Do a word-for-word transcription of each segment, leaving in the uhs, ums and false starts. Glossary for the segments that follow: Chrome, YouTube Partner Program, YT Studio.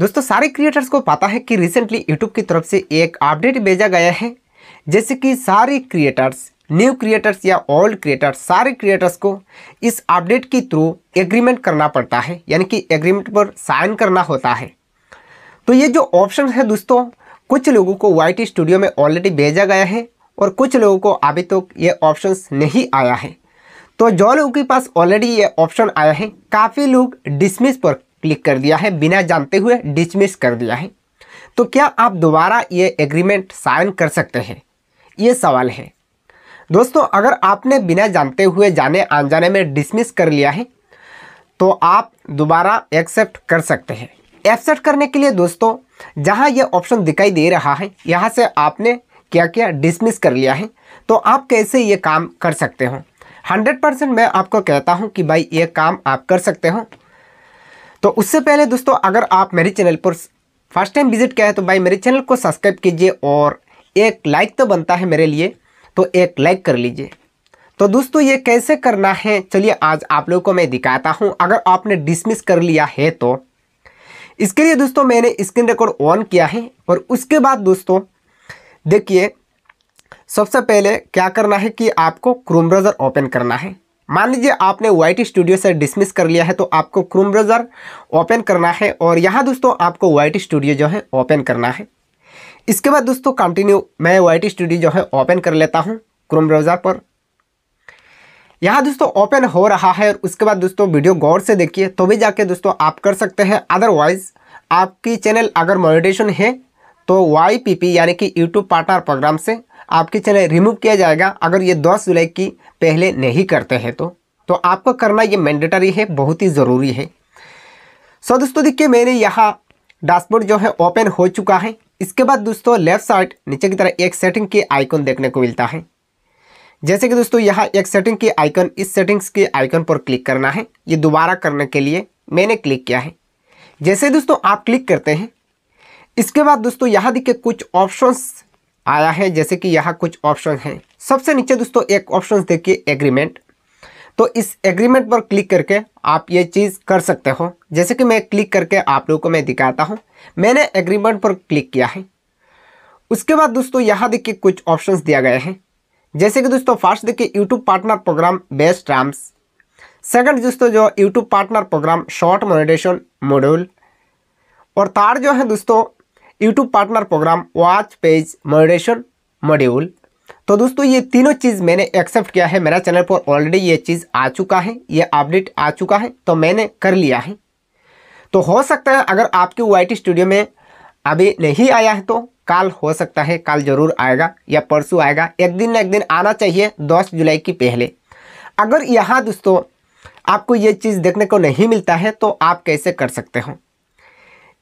दोस्तों सारे क्रिएटर्स को पता है कि रिसेंटली यूट्यूब की तरफ से एक अपडेट भेजा गया है, जैसे कि सारे क्रिएटर्स, न्यू क्रिएटर्स या ओल्ड क्रिएटर्स, सारे क्रिएटर्स को इस अपडेट के थ्रू एग्रीमेंट करना पड़ता है, यानी कि एग्रीमेंट पर साइन करना होता है। तो ये जो ऑप्शन है दोस्तों, कुछ लोगों को वाई टी स्टूडियो में ऑलरेडी भेजा गया है और कुछ लोगों को अभी तक तो ये ऑप्शन नहीं आया है। तो जो लोगों के पास ऑलरेडी ये ऑप्शन आया है, काफ़ी लोग डिसमिस पर क्लिक कर दिया है, बिना जानते हुए डिसमिस कर दिया है। तो क्या आप दोबारा ये एग्रीमेंट साइन कर सकते हैं, ये सवाल है दोस्तों। अगर आपने बिना जानते हुए, जाने अनजाने में डिसमिस कर लिया है, तो आप दोबारा एक्सेप्ट कर सकते हैं। एक्सेप्ट करने के लिए दोस्तों, जहाँ ये ऑप्शन दिखाई दे रहा है, यहाँ से आपने क्या क्या डिसमिस कर लिया है। तो आप कैसे ये काम कर सकते हो, हंड्रेड परसेंट मैं आपको कहता हूं कि भाई ये काम आप कर सकते हो। तो उससे पहले दोस्तों, अगर आप मेरे चैनल पर फर्स्ट टाइम विजिट किया है तो भाई मेरे चैनल को सब्सक्राइब कीजिए और एक लाइक तो बनता है मेरे लिए, तो एक लाइक कर लीजिए। तो दोस्तों ये कैसे करना है, चलिए आज आप लोगों को मैं दिखाता हूँ। अगर आपने डिसमिस कर लिया है तो इसके लिए दोस्तों मैंने स्क्रीन रिकॉर्ड ऑन किया है और उसके बाद दोस्तों देखिए, सबसे पहले क्या करना है कि आपको क्रोम ब्राउज़र ओपन करना है। मान लीजिए आपने वाई टी स्टूडियो से डिसमिस कर लिया है, तो आपको क्रोम ब्राउज़र ओपन करना है और यहाँ दोस्तों आपको वाई टी स्टूडियो जो है ओपन करना है। इसके बाद दोस्तों कंटिन्यू, मैं वाई टी स्टूडियो जो है ओपन कर लेता हूँ क्रोम ब्राउज़र पर। यहाँ दोस्तों ओपन हो रहा है और उसके बाद दोस्तों वीडियो गौर से देखिए, तो भी जाके दोस्तों आप कर सकते हैं। अदरवाइज़ आपकी चैनल अगर मोनेटाइजेशन है तो वाई पी पी यानी कि यूट्यूब पार्टनर प्रोग्राम से आपके चैनल रिमूव किया जाएगा, अगर ये दस जुलाई की पहले नहीं करते हैं तो तो आपको करना ये मैंडेटरी है, बहुत ही ज़रूरी है। सो दोस्तों देखिए, मैंने यहाँ डैशबोर्ड जो है ओपन हो चुका है। इसके बाद दोस्तों लेफ्ट साइड नीचे की तरफ एक सेटिंग की आइकन देखने को मिलता है, जैसे कि दोस्तों यहाँ एक सेटिंग की आइकन, इस सेटिंग्स के आइकन पर क्लिक करना है। ये दोबारा करने के लिए मैंने क्लिक किया है। जैसे दोस्तों आप क्लिक करते हैं, इसके बाद दोस्तों यहाँ देखिए कुछ ऑप्शंस आया है, जैसे कि यहाँ कुछ ऑप्शन हैं। सबसे नीचे दोस्तों एक ऑप्शन देखिए एग्रीमेंट, तो इस एग्रीमेंट पर क्लिक करके आप ये चीज़ कर सकते हो। जैसे कि मैं क्लिक करके आप लोगों को मैं दिखाता हूँ, मैंने एग्रीमेंट पर क्लिक किया है। उसके बाद दोस्तों यहाँ देखिए कुछ ऑप्शंस दिया गया है, जैसे कि दोस्तों फर्स्ट देखिए YouTube partner program best terms, second दोस्तों जो YouTube partner program short monetization module, और थर्ड जो है दोस्तों YouTube partner program watch page monetization module. तो दोस्तों ये तीनों चीज़ मैंने एक्सेप्ट किया है, मेरा चैनल पर ऑलरेडी ये चीज़ आ चुका है, ये अपडेट आ चुका है, तो मैंने कर लिया है। तो हो सकता है अगर आपके वाई टी स्टूडियो में अभी नहीं आया है तो कल हो सकता है, कल जरूर आएगा या परसों आएगा, एक दिन ना एक दिन आना चाहिए दस जुलाई के पहले। अगर यहाँ दोस्तों आपको ये चीज़ देखने को नहीं मिलता है तो आप कैसे कर सकते हो,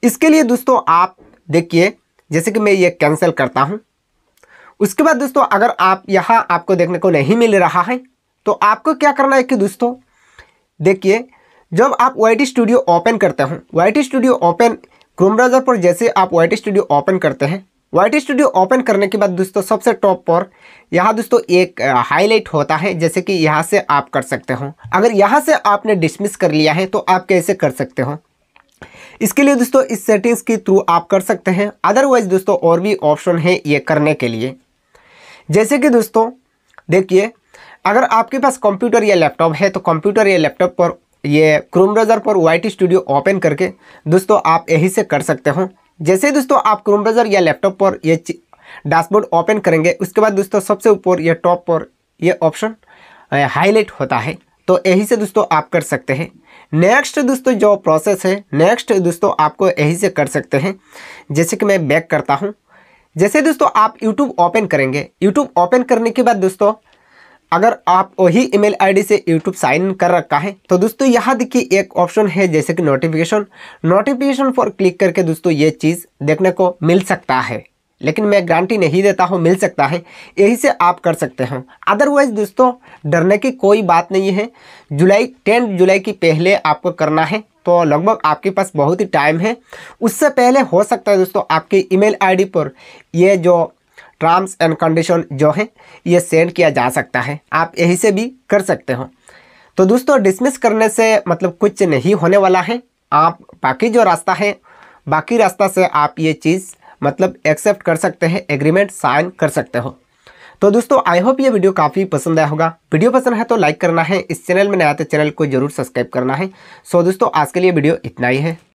इसके लिए दोस्तों आप देखिए, जैसे कि मैं ये कैंसिल करता हूँ। उसके बाद दोस्तों अगर आप यहाँ आपको देखने को नहीं मिल रहा है तो आपको क्या करना है कि दोस्तों देखिए, जब आप वाई टी स्टूडियो ओपन करते हो, Y T studio open Chrome browser पर जैसे आप वाई टी स्टूडियो ओपन करते हैं, वाई टी स्टूडियो ओपन करने के बाद दोस्तों सबसे टॉप पर यहाँ दोस्तों एक हाईलाइट होता है, जैसे कि यहाँ से आप कर सकते हो। अगर यहाँ से आपने डिसमिस कर लिया है तो आप कैसे कर सकते हो, इसके लिए दोस्तों इस सेटिंग्स के थ्रू आप कर सकते हैं। अदरवाइज दोस्तों और भी ऑप्शन है ये करने के लिए, जैसे कि दोस्तों देखिए, अगर आपके पास कंप्यूटर या लैपटॉप है तो कंप्यूटर या लैपटॉप पर ये क्रोम ब्राउज़र पर वाई टी स्टूडियो ओपन करके दोस्तों आप यही से कर सकते हो। जैसे दोस्तों आप क्रोम ब्राउज़र या लैपटॉप पर ये डैशबोर्ड ओपन करेंगे, उसके बाद दोस्तों सबसे ऊपर ये टॉप पर ये ऑप्शन हाईलाइट होता है, तो यही से दोस्तों आप कर सकते हैं। नेक्स्ट दोस्तों जो प्रोसेस है, नेक्स्ट दोस्तों आपको यही से कर सकते हैं, जैसे कि मैं बैक करता हूं। जैसे दोस्तों आप यूट्यूब ओपन करेंगे, यूट्यूब ओपन करने के बाद दोस्तों अगर आप वही ईमेल आईडी से यूट्यूब साइन इन कर रखा है तो दोस्तों यहाँ देखिए एक ऑप्शन है, जैसे कि नोटिफिकेशन, नोटिफिकेशन पर क्लिक करके दोस्तों ये चीज़ देखने को मिल सकता है, लेकिन मैं गारंटी नहीं देता हूँ मिल सकता है, यही से आप कर सकते हो। अदरवाइज दोस्तों डरने की कोई बात नहीं है, जुलाई टेन जुलाई की पहले आपको करना है, तो लगभग आपके पास बहुत ही टाइम है। उससे पहले हो सकता है दोस्तों आपकी ईमेल आईडी पर ये जो टर्म्स एंड कंडीशन जो है ये सेंड किया जा सकता है, आप यही से भी कर सकते हो। तो दोस्तों डिसमिस करने से मतलब कुछ नहीं होने वाला है, आप बाकी जो रास्ता है बाकी रास्ता से आप ये चीज़ मतलब एक्सेप्ट कर सकते हैं, एग्रीमेंट साइन कर सकते हो। तो दोस्तों आई होप ये वीडियो काफ़ी पसंद आया होगा। वीडियो पसंद है तो लाइक करना है, इस चैनल में नया तो चैनल को जरूर सब्सक्राइब करना है। सो दोस्तों आज के लिए वीडियो इतना ही है।